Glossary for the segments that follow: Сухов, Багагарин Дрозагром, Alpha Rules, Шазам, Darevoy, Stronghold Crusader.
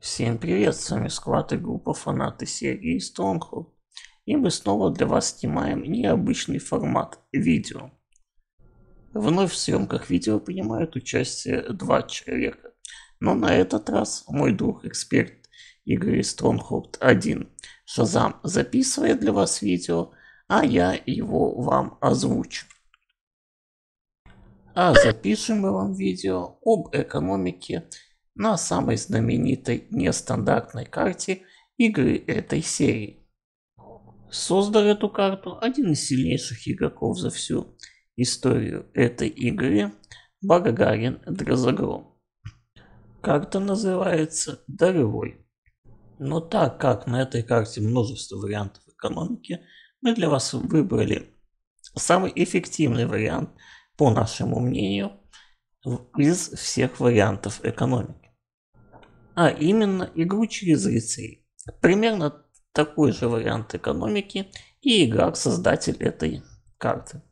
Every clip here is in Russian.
Всем привет, с вами склад и группа фанаты серии Stronghold. И мы снова для вас снимаем необычный формат видео. Вновь в съемках видео принимают участие два человека. Но на этот раз мой друг-эксперт игры Stronghold 1 Шазам записывает для вас видео, а я его вам озвучу. А запишем мы вам видео об экономике на самой знаменитой нестандартной карте игры этой серии. Создал эту карту один из сильнейших игроков за всю историю этой игры Багагарин Дрозагром. Карта называется «Даревой». Но так как на этой карте множество вариантов экономики, мы для вас выбрали самый эффективный вариант, по нашему мнению, из всех вариантов экономики. А именно игру через рыцарей. Примерно такой же вариант экономики и игрок-создатель этой карты.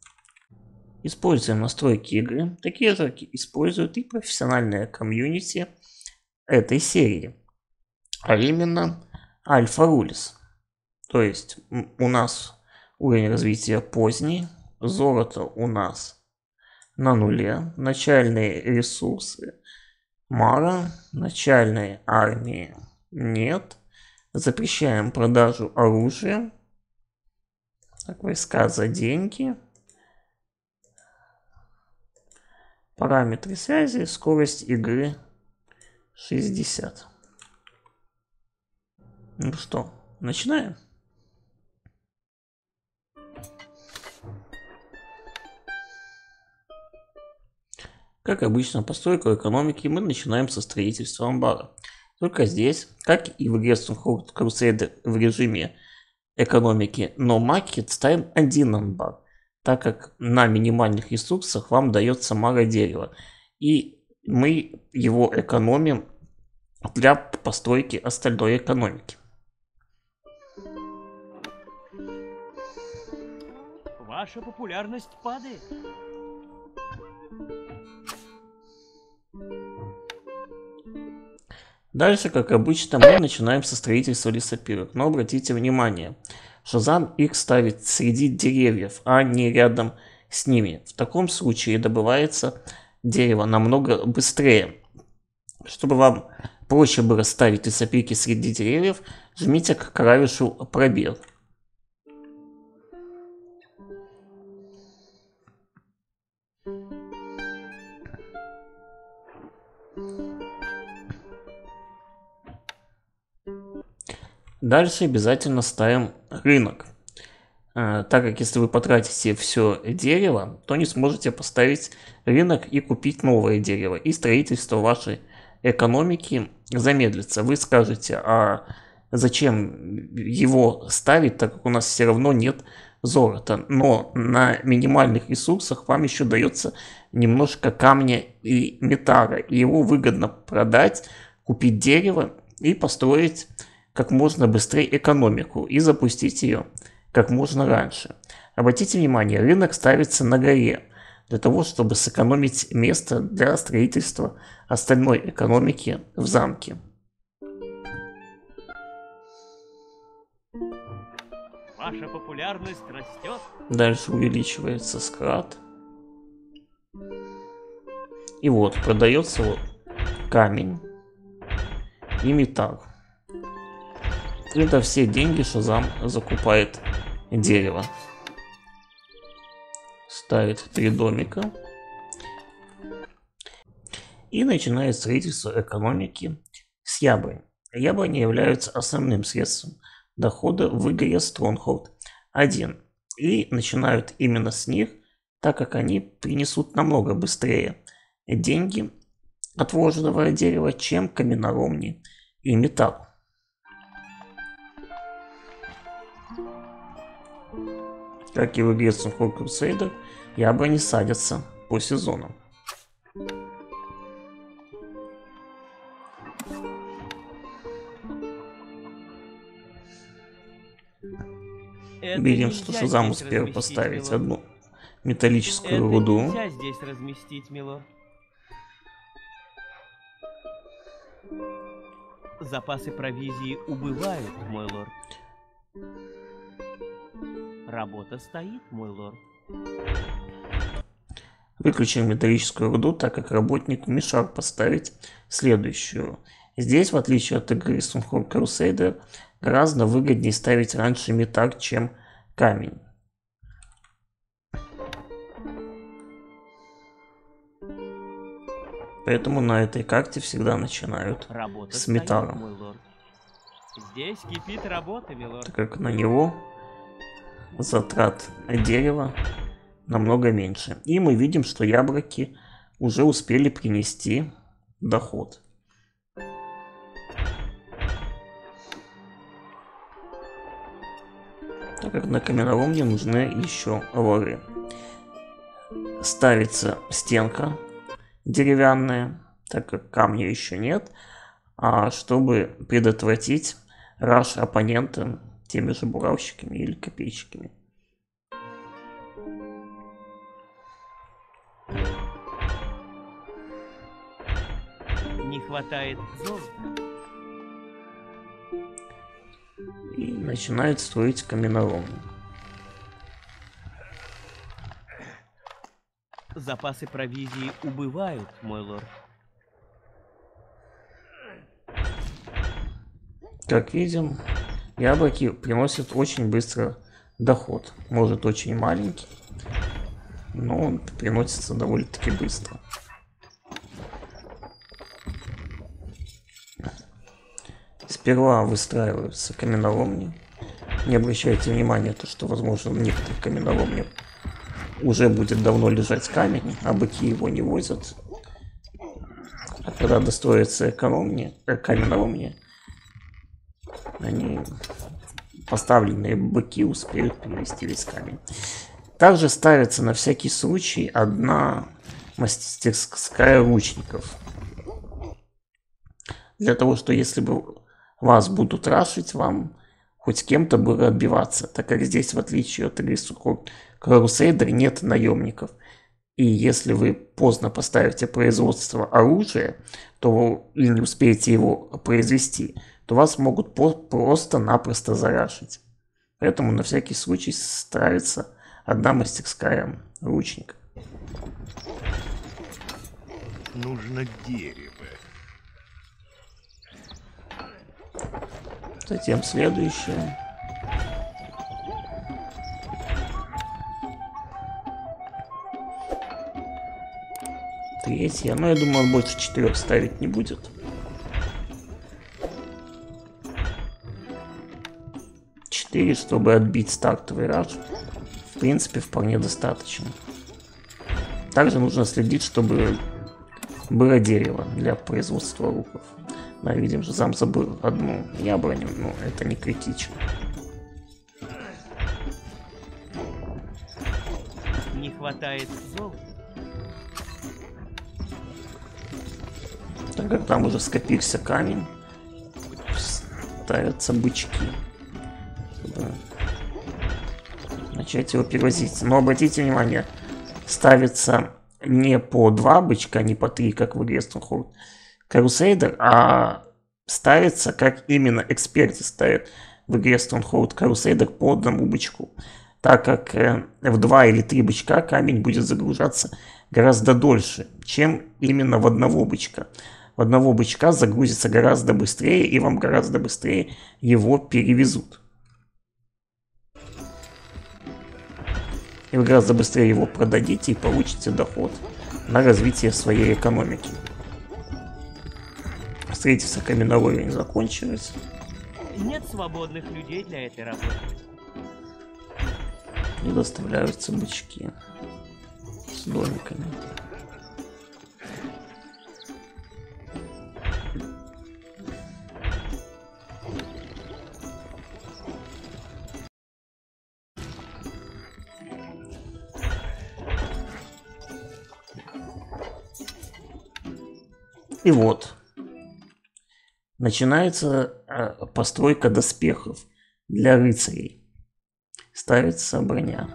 Используем настройки игры. Такие же используют и профессиональное комьюнити этой серии. А именно Alpha Rules. То есть у нас уровень развития поздний. Золото у нас на нуле. Начальные ресурсы. Мара, начальной армии нет. Запрещаем продажу оружия. Так, войска за деньги. Параметры связи, скорость игры 60. Ну что, начинаем? Как обычно, постройку экономики мы начинаем со строительства амбара. Только здесь, как и в игре Stronghold Crusader в режиме экономики No Market, ставим один амбар, так как на минимальных ресурсах вам дается мара дерева. И мы его экономим для постройки остальной экономики. Ваша популярность падает. Дальше, как обычно, мы начинаем со строительства лесопилок. Но обратите внимание, Шазам их ставит среди деревьев, а не рядом с ними. В таком случае добывается дерево намного быстрее. Чтобы вам проще было ставить лесопилки среди деревьев, жмите к клавишу «Пробел». Дальше обязательно ставим рынок, так как если вы потратите все дерево, то не сможете поставить рынок и купить новое дерево. И строительство вашей экономики замедлится. Вы скажете, а зачем его ставить, так как у нас все равно нет золота. Но на минимальных ресурсах вам еще дается немножко камня и металла. И его выгодно продать, купить дерево и построить как можно быстрее экономику и запустить ее как можно раньше. Обратите внимание, рынок ставится на горе, для того, чтобы сэкономить место для строительства остальной экономики в замке. Ваша популярность растет. Дальше увеличивается склад. И вот, продается вот камень и металл. Это все деньги Шазам закупает дерево. Ставит 3 домика. И начинает строительство экономики с яблонь. Яблони являются основным средством дохода в игре Stronghold 1. И начинают именно с них, так как они принесут намного быстрее деньги от вложенного дерева, чем каменоломни и металл. Как и в игре Stronghold Crusader, яблони садятся по сезонам. Видим, что Шазам успел поставить одну металлическую руду. Здесь разместить, мило. запасы провизии убывают, мой лорд. Работа стоит, мой лорд. Выключил металлическую руду, так как работник мешал поставить следующую. Здесь, в отличие от игры Stronghold Crusader, гораздо выгоднее ставить раньше металл, чем камень. Поэтому на этой карте всегда начинают работа с металлом. Здесь кипит работа, милорд. Так как на него затрат дерева намного меньше. И мы видим, что яблоки уже успели принести доход. Так как на каменолом мне нужны еще лоры. Ставится стенка деревянная, так как камня еще нет, а чтобы предотвратить раш оппонента теми же буралщиками или копейщиками. Не хватает золота. И начинает строить каменолом. Запасы провизии убывают, мой лорд. Как видим, яблоки приносят очень быстро доход. Может, очень маленький, но он приносится довольно-таки быстро. Сперва выстраиваются каменоломни. Не обращайте внимания то, что, возможно, в некоторых каменоломнях уже будет давно лежать камень, а быки его не возят. А когда достроятся каменоломни, они, поставленные быки, успеют перевести весь камень. Также ставится на всякий случай одна мастерская лучников. Для того, что если бы вас будут рашить, вам хоть кем-то было отбиваться, так как здесь, в отличие от игры Stronghold Crusader, нет наемников. И если вы поздно поставите производство оружия, то и не успеете его произвести, то вас могут просто-напросто зарашить. Поэтому на всякий случай ставится одна мастерская лучника. Нужно дерево. Затем следующее. Третье. Но я думаю, он больше 4 ставить не будет. 4, чтобы отбить стартовый раш, в принципе, вполне достаточно. Также нужно следить, чтобы было дерево для производства луков. Да, видим, что сам забыл одну яблоню, но это не критично. Не хватает золота. Так как там уже скопился камень, ставятся бычки, чтобы начать его перевозить. Но обратите внимание, ставится не по 2 бычка, не по 3, как в игре Stronghold Crusader, а ставится, как именно эксперты ставят в игре Stronghold Crusader, по одному бычку. Так как в 2 или 3 бычка камень будет загружаться гораздо дольше, чем именно в одного бычка. В одного бычка загрузится гораздо быстрее, и вам гораздо быстрее его перевезут. И вы гораздо быстрее его продадите и получите доход на развитие своей экономики. Встретиться каменоломни не закончилось. Нет свободных людей для этой работы. И доставляются бычки с домиками. И вот начинается постройка доспехов для рыцарей. Ставится броня.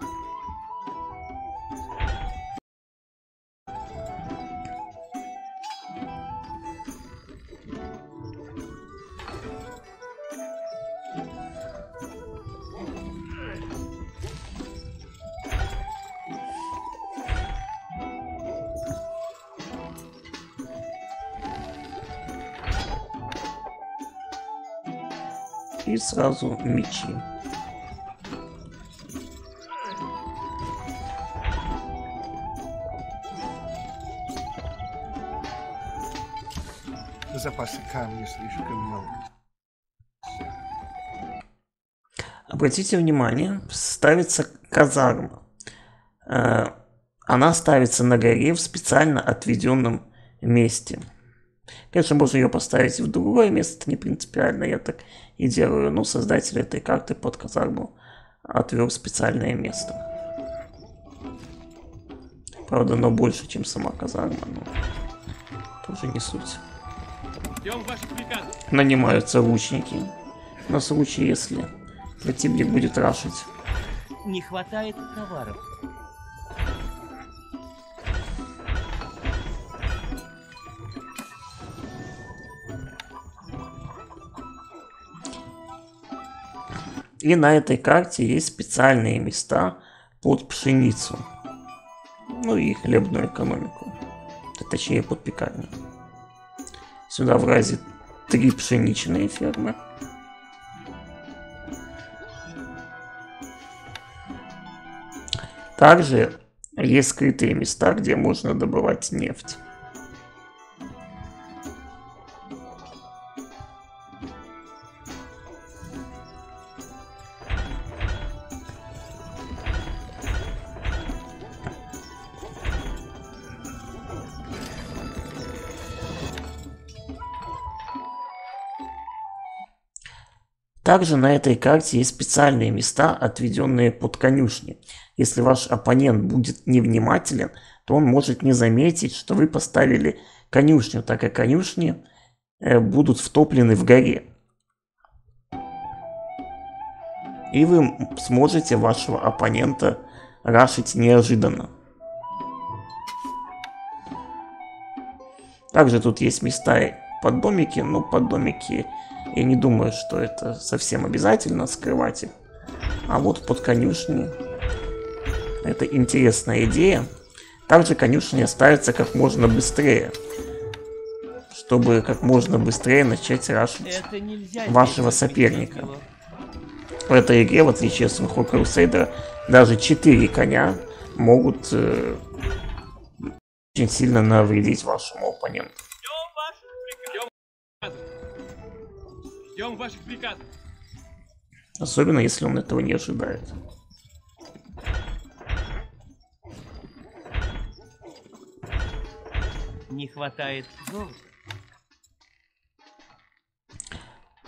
И сразу мечи. Запасы камня слишком много. Обратите внимание, ставится казарма. Она ставится на горе в специально отведенном месте. Конечно, можно ее поставить в другое место, это не принципиально, я так и делаю. Но создатель этой карты под казарму отвел специальное место. Правда, оно больше, чем сама казарма, но тоже не суть. Нанимаются лучники на случай, если противник будет рашить. Не хватает товаров. И на этой карте есть специальные места под пшеницу. Ну и хлебную экономику. Точнее, под пекарню. Сюда влазит 3 пшеничные фермы. Также есть скрытые места, где можно добывать нефть. Также на этой карте есть специальные места, отведенные под конюшни. Если ваш оппонент будет невнимателен, то он может не заметить, что вы поставили конюшню, так как конюшни будут втоплены в горе. И вы сможете вашего оппонента рашить неожиданно. Также тут есть места под домики, но под домики... Я не думаю, что это совсем обязательно скрывать их. А вот под конюшни. Это интересная идея. Также конюшни ставятся как можно быстрее. Чтобы как можно быстрее начать рашить вашего соперника. В этой игре, в отличие от Stronghold Crusader, даже 4 коня могут очень сильно навредить вашему оппоненту. Ждем ваших приказов. Особенно, если он этого не ожидает. Не хватает золота.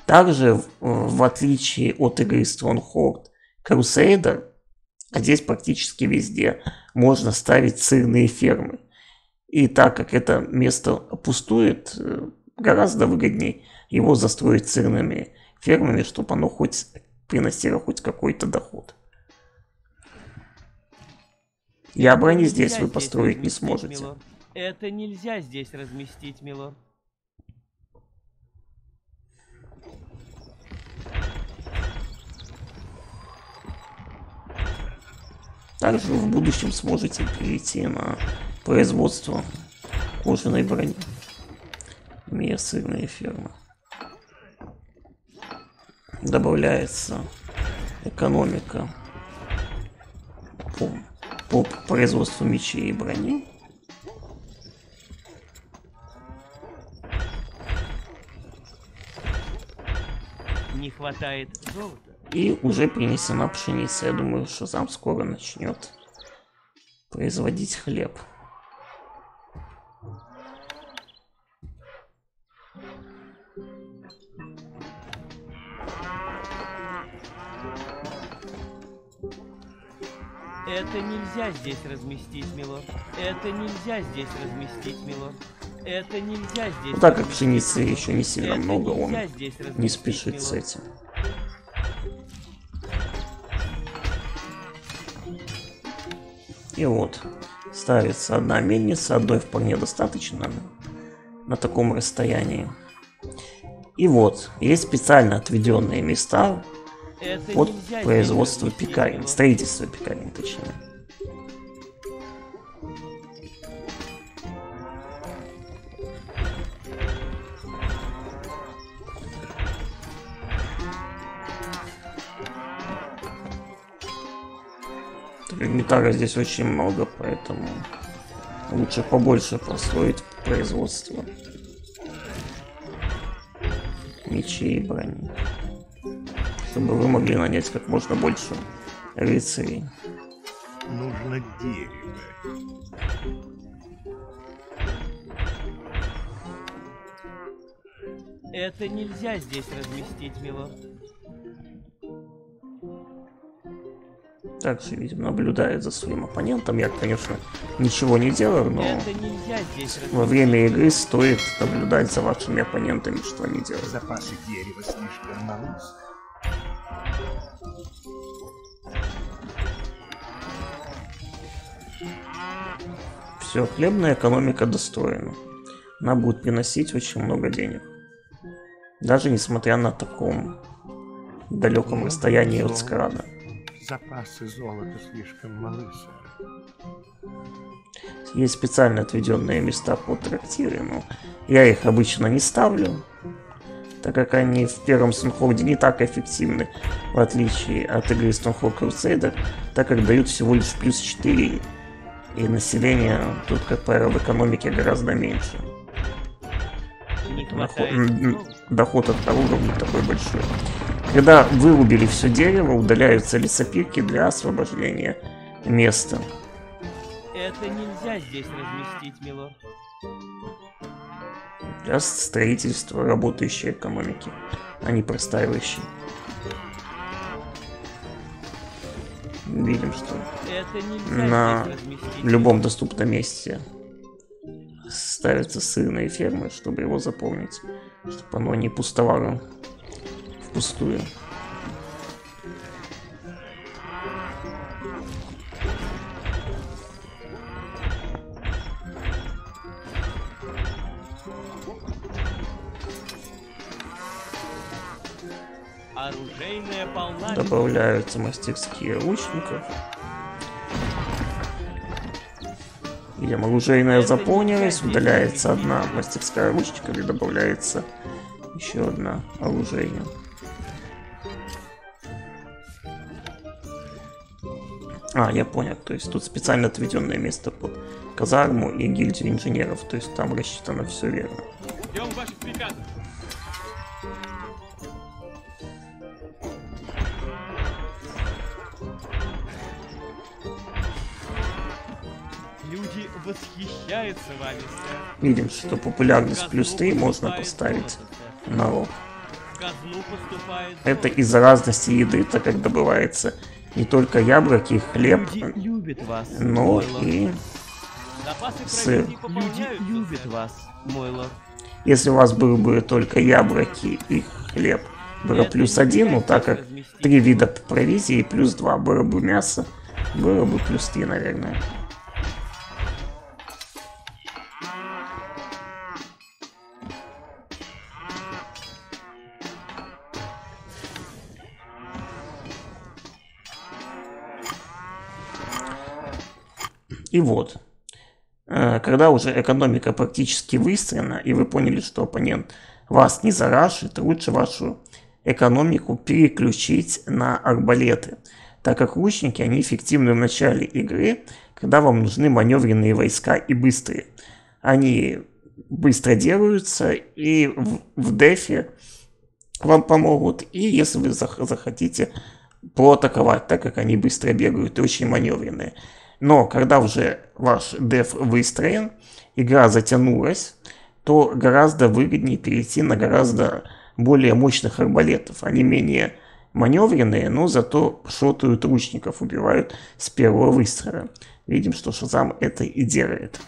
Также, в отличие от игры Stronghold Crusader, здесь практически везде можно ставить сырные фермы. И так как это место пустует, гораздо выгодней его застроить сырными фермами, чтобы оно хоть приносило хоть какой-то доход. Ябрани здесь вы построить не сможете. Это нельзя здесь разместить, милорд. Также в будущем сможете перейти на производство кожаной брони. Имея сырные фермы. Добавляется экономика по производству мечей и брони. Не хватает золота. И уже принесена пшеница. Я думаю, что Шазам скоро начнет производить хлеб. Это нельзя здесь разместить, милорд. Это нельзя здесь разместить, милорд. Это нельзя здесь. Так как пшеницы еще не сильно много, он не спешит с этим. И вот, ставится одна мельница, одной вполне достаточно на таком расстоянии. И вот, есть специально отведенные места. Под производство пекарен, строительство пекарен, точнее. Элементария здесь очень много, поэтому лучше побольше построить производство. Мечи и брони. Чтобы вы могли нанять как можно больше рыцарей. Нужно дерево. Это нельзя здесь разместить, милорд. Так, все, видимо, наблюдает за своим оппонентом. Я, конечно, ничего не делаю, но во время игры стоит наблюдать за вашими оппонентами, что они делают. Запасы дерева слишком мало. Все, хлебная экономика достроена. Она будет приносить очень много денег. Даже несмотря на таком далеком расстоянии от скрада. Запасы золота слишком малы, сэр. Есть специально отведенные места под трактиры, но я их обычно не ставлю, так как они в первом Stronghold'е не так эффективны, в отличие от игры Stronghold Crusader, так как дают всего лишь плюс 4, и население тут, как правило, в экономике гораздо меньше. Доход от оружия не такой большой. Когда вырубили все дерево, удаляются лесопилки для освобождения места. Это нельзя здесь разместить, милорд. Для строительства работающей экономики, а не простаивающей. Видим, что на любом доступном месте ставятся сырные фермы, чтобы его заполнить, чтобы оно не пустовало впустую. Добавляются мастерские лучников. Видимо, оружейная заполнилась, удаляется одна мастерская лучника и добавляется еще одна оружейная. А, я понял, то есть тут специально отведенное место под казарму и гильдию инженеров, то есть там рассчитано все верно. Ждем ваших приказов. Люди восхищаются вами, сэр. Видим, что популярность плюс 3 можно поставить налог. Это из-за разности еды, так как добывается не только яблоки, хлеб, но и сыр. Если у вас были бы только яблоки и хлеб, было плюс 1, но так как 3 вида провизии и плюс 2 было бы мясо, было бы плюс 3, наверное. И вот, когда уже экономика практически выстроена, и вы поняли, что оппонент вас не зарашит, лучше вашу экономику переключить на арбалеты, так как лучники, они эффективны в начале игры, когда вам нужны маневренные войска и быстрые. Они быстро делаются, и в дефе вам помогут, и если вы захотите проатаковать, так как они быстро бегают и очень маневренные. Но когда уже ваш деф выстроен, игра затянулась, то гораздо выгоднее перейти на гораздо более мощных арбалетов. Они менее маневренные, но зато шотают лучников, убивают с первого выстрела. Видим, что Шазам это и делает.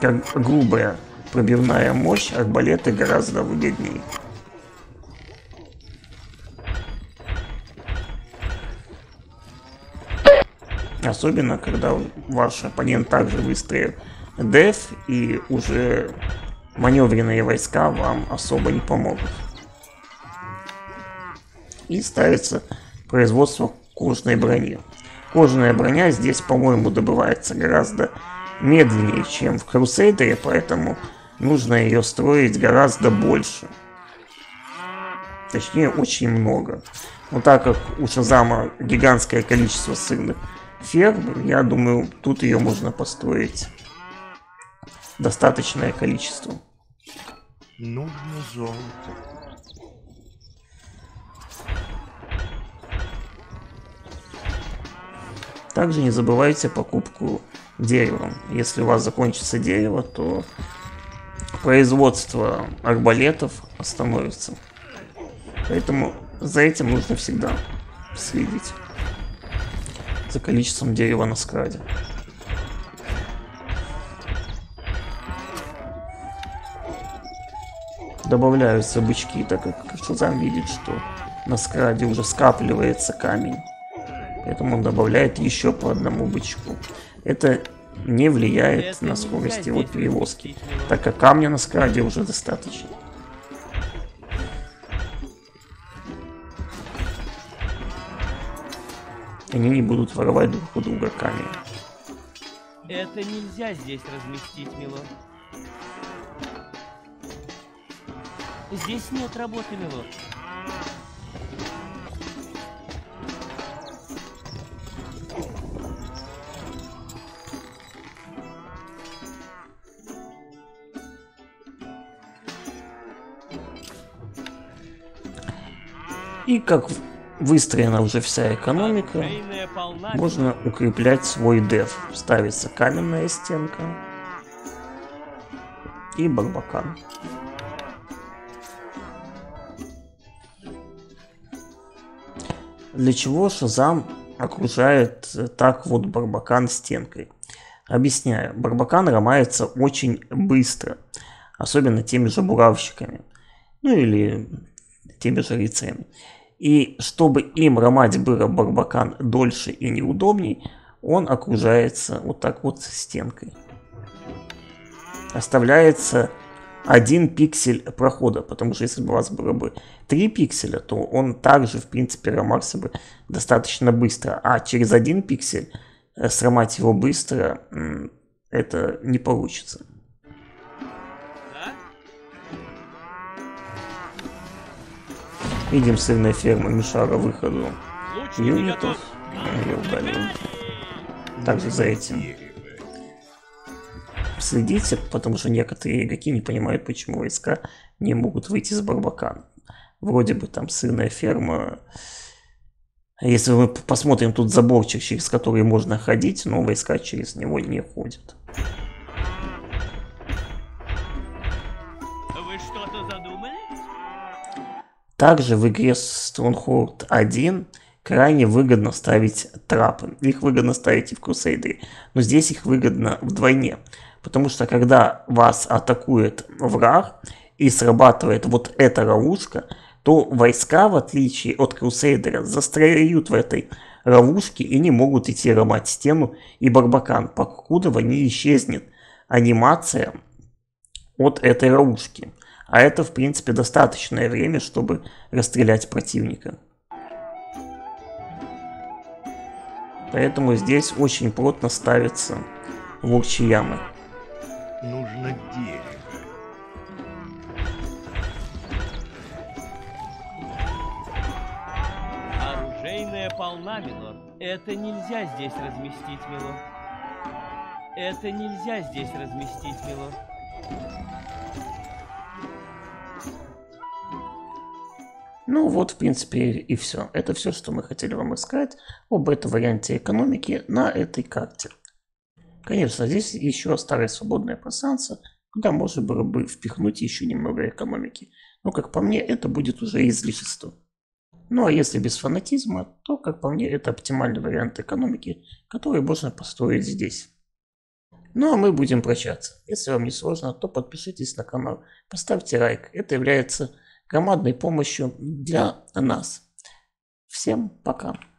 Как грубая пробивная мощь, арбалеты гораздо выгоднее. Особенно, когда ваш оппонент также выстроил деф, и уже маневренные войска вам особо не помогут. И ставится производство кожной брони. Кожная броня здесь, по-моему, добывается гораздо медленнее, чем в Crusader, поэтому нужно ее строить гораздо больше. Точнее, очень много. Но так как у Шазама гигантское количество сырных ферм, я думаю, тут ее можно построить достаточное количество. Нужно золото. Также не забывайте покупку дерева. Если у вас закончится дерево, то производство арбалетов остановится. Поэтому за этим нужно всегда следить. За количеством дерева на скраде. Добавляются бычки, так как Шазам видит, что на скраде уже скапливается камень. Поэтому он добавляет еще по одному бычку. Это не влияет на скорость его перевозки, так как камня на скраде уже достаточно. Они не будут воровать друг у друга камень. Это нельзя здесь разместить, милорд. Здесь нет работы, милорд. И как выстроена уже вся экономика, можно укреплять свой деф. Ставится каменная стенка и барбакан. Для чего Шазам окружает так вот барбакан стенкой? Объясняю, барбакан ломается очень быстро, особенно теми же буравщиками, ну или теми же рыцарями. И чтобы им ломать было барбакан дольше и неудобней, он окружается вот так вот стенкой. Оставляется один пиксель прохода, потому что если бы у вас было бы 3 пикселя, то он также в принципе ломался бы достаточно быстро. А через один пиксель сломать его быстро это не получится. Видим, сырная ферма мешала выходу юнитов. Я удалил. Также за этим следите, потому что некоторые игроки не понимают, почему войска не могут выйти с барбакана. Вроде бы там сырная ферма. Если мы посмотрим, тут заборчик, через который можно ходить, но войска через него не ходят. Также в игре Stronghold 1 крайне выгодно ставить трапы. Их выгодно ставить и в Crusader, но здесь их выгодно вдвойне. Потому что когда вас атакует враг и срабатывает вот эта ловушка, то войска, в отличие от Crusader, застряют в этой ловушке и не могут идти ломать стену и барбакан, покуда не исчезнет анимация от этой ловушки. А это, в принципе, достаточное время, чтобы расстрелять противника. Поэтому здесь очень плотно ставятся волчьи ямы. Нужно дерево. Оружейная полна, милорд. Это нельзя здесь разместить, милорд. Это нельзя здесь разместить, милорд. Ну вот, в принципе, и все. Это все, что мы хотели вам рассказать об этом варианте экономики на этой карте. Конечно, здесь еще старое свободное пространство, куда можно было бы впихнуть еще немного экономики. Но, как по мне, это будет уже излишество. Ну а если без фанатизма, то, как по мне, это оптимальный вариант экономики, который можно построить здесь. Ну а мы будем прощаться. Если вам не сложно, то подпишитесь на канал, поставьте лайк. Это является громадной помощью для нас. Всем пока.